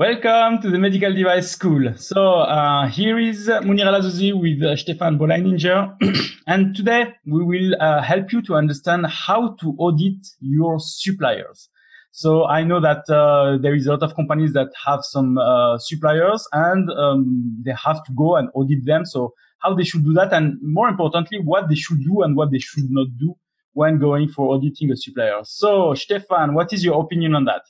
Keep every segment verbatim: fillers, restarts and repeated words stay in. Welcome to the Medical Device School. So uh, here is Munir Al-Azuzi with uh, Stefan Boleininger. And today we will uh, help you to understand how to audit your suppliers. So I know that uh, there is a lot of companies that have some uh, suppliers and um, they have to go and audit them. So how they should do that, and more importantly, what they should do and what they should not do when going for auditing a supplier. So Stefan, what is your opinion on that?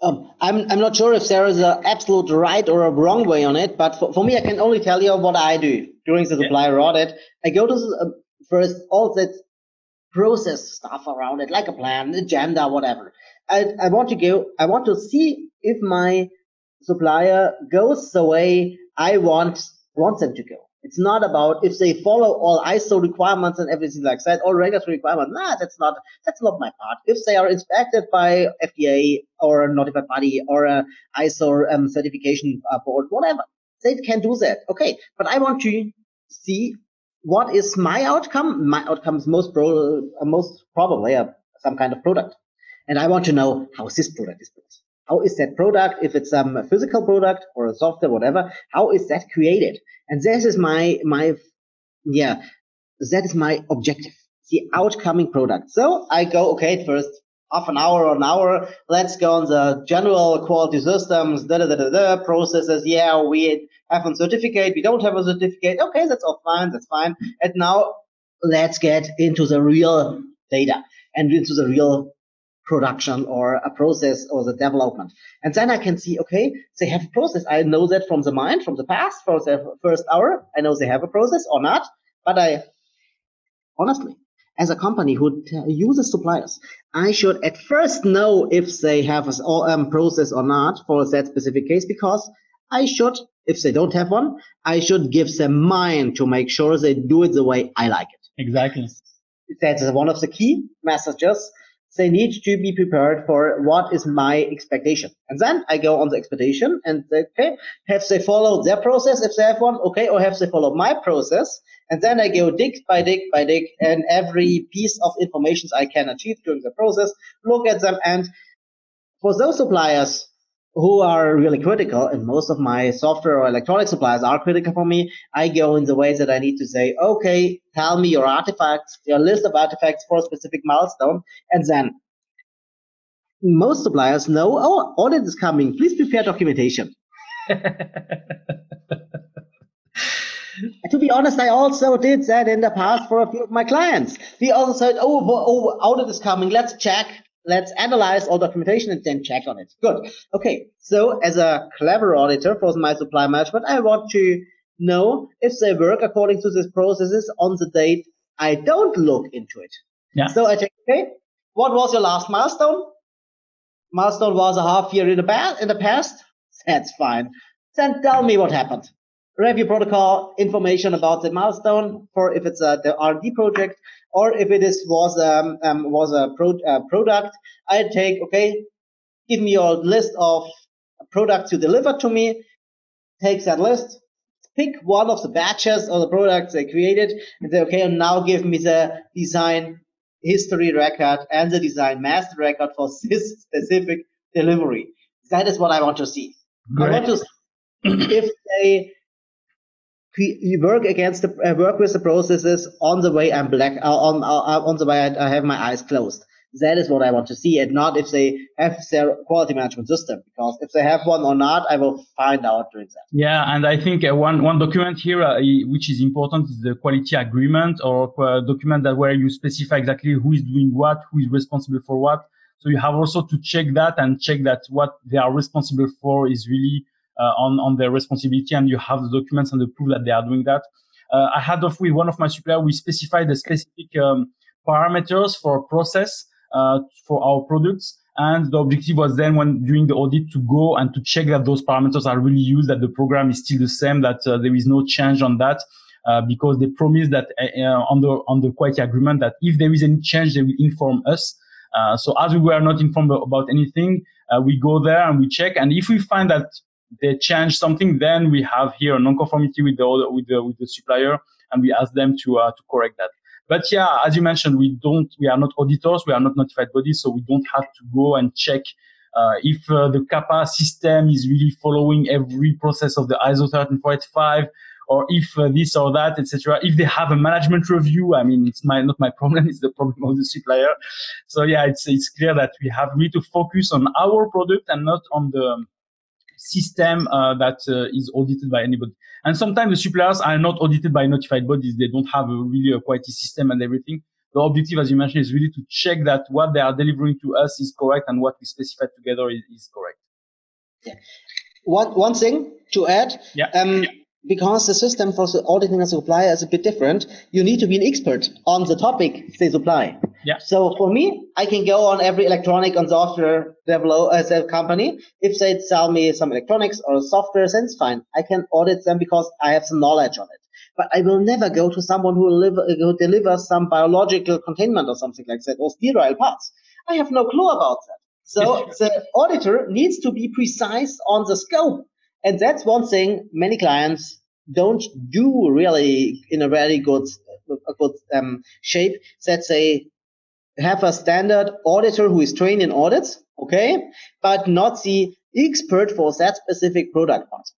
Um, I'm, I'm not sure if there is an absolute right or a wrong way on it, but for, for me, I can only tell you what I do during the supplier yeah. audit. I go to the, uh, first all that process stuff around it, like a plan, agenda, whatever. I, I want to go. I want to see if my supplier goes the way I want want them to go. It's not about if they follow all I S O requirements and everything like that, all regulatory requirements. Nah, that's not that's not my part. If they are inspected by F D A or a notified body or a I S O um, certification board, whatever, they can do that. Okay, but I want to see what is my outcome. My outcome is most pro, most probably uh, some kind of product, and I want to know how this product is built. How is that product, if it's um, a physical product or a software, whatever, how is that created? And this is my, my, yeah, that is my objective, the outcoming product. So I go, okay, first half an hour or an hour, let's go on the general quality systems, da da da da, da processes. Yeah, we have a certificate, we don't have a certificate. Okay, that's all fine, that's fine. And now let's get into the real data and into the real production or a process or the development. And then I can see, okay, they have a process. I know that from the mind, from the past, from the first hour. I know they have a process or not. But I, honestly, as a company who uses suppliers, I should at first know if they have a um, process or not for that specific case, because I should, if they don't have one, I should give them mine to make sure they do it the way I like it. Exactly. That's one of the key messages. They need to be prepared for what is my expectation. And then I go on the expectation and say, okay, have they followed their process if they have one? Okay, or have they followed my process? And then I go dig by dig by dig and every piece of information I can achieve during the process, look at them. And for those suppliers who are really critical, and most of my software or electronic suppliers are critical for me, I go in the way that I need to say, okay, tell me your artifacts, your list of artifacts for a specific milestone. And then most suppliers know, oh, audit is coming, please prepare documentation. To be honest, I also did that in the past for a few of my clients. We also said, oh, oh audit is coming, let's check. Let's analyze all documentation and then check on it. Good. Okay. So as a clever auditor for my supply management, I want to know if they work according to these processes on the date I don't look into it. Yeah. So I check, okay, what was your last milestone? Milestone was a half year in the, ba- in the past. That's fine. Then tell me what happened. Review protocol, information about the milestone for if it's a, the R and D project or if it is was um, um was a pro, uh, product. I take okay, give me your list of products you deliver to me. Take that list, pick one of the batches or the products they created, and say okay, and now give me the design history record and the design master record for this specific delivery. That is what I want to see. Great. I want to see if they You work against the uh, work with the processes on the way I'm black uh, on uh, on the way I, I have my eyes closed. That is what I want to see, and not if they have their quality management system. Because if they have one or not, I will find out during that. Yeah, and I think uh, one one document here uh, which is important is the quality agreement or uh, document that where you specify exactly who is doing what, who is responsible for what. So you have also to check that and check that what they are responsible for is really. Uh, on, on their responsibility, and you have the documents and the proof that they are doing that. Uh, I had off with one of my suppliers, we specified the specific um, parameters for process uh, for our products. And the objective was then when during the audit to go and to check that those parameters are really used, that the program is still the same, that uh, there is no change on that, uh, because they promised that uh, on the, on the quality agreement that if there is any change, they will inform us. Uh, so as we were not informed about anything, uh, we go there and we check. And if we find that they change something, then we have here a non-conformity with the with the with the supplier, and we ask them to uh, to correct that. But yeah, as you mentioned, we don't we are not auditors, we are not notified bodies, so we don't have to go and check Uh, if uh, the CAPA system is really following every process of the I S O thirteen four eighty-five, or if uh, this or that, et cetera. If they have a management review, I mean, it's my, not my problem, it's the problem of the supplier. So yeah, it's it's clear that we have really to focus on our product and not on the system uh, that uh, is audited by anybody. And sometimes the suppliers are not audited by notified bodies. They don't have a really a quality system and everything. The objective, as you mentioned, is really to check that what they are delivering to us is correct and what we specified together is, is correct. Yeah. One one thing to add, yeah. Um, yeah. Because the system for the auditing a supplier is a bit different, you need to be an expert on the topic they supply. Yeah. So for me, I can go on every electronic and software develop, uh, company. If they sell me some electronics or software, then it's fine. I can audit them because I have some knowledge on it. But I will never go to someone who, live, who delivers some biological containment or something like that, or sterile parts. I have no clue about that. So the auditor needs to be precise on the scope. And that's one thing many clients don't do really in a very good, a good um, shape. That they have a standard auditor who is trained in audits, okay, but not the expert for that specific product part.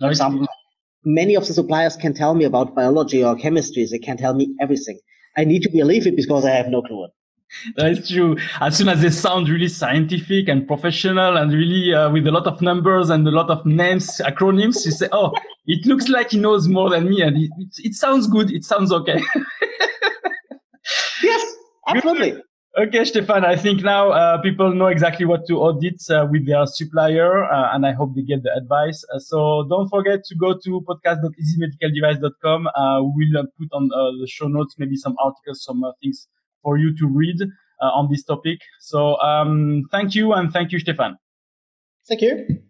For example, many of the suppliers can tell me about biology or chemistry. They can tell me everything. I need to believe it because I have no clue. That's true. As soon as they sound really scientific and professional and really uh, with a lot of numbers and a lot of names, acronyms, you say, oh, it looks like he knows more than me. And it, it, it sounds good. It sounds okay. Yes, absolutely. Good. Okay, Stefan, I think now uh, people know exactly what to audit uh, with their supplier, uh, and I hope they get the advice. Uh, so don't forget to go to podcast dot easy medical device dot com. Uh, we'll put on uh, the show notes maybe some articles, some uh, things for you to read uh, on this topic. So um, thank you, and thank you, Stefan. Thank you.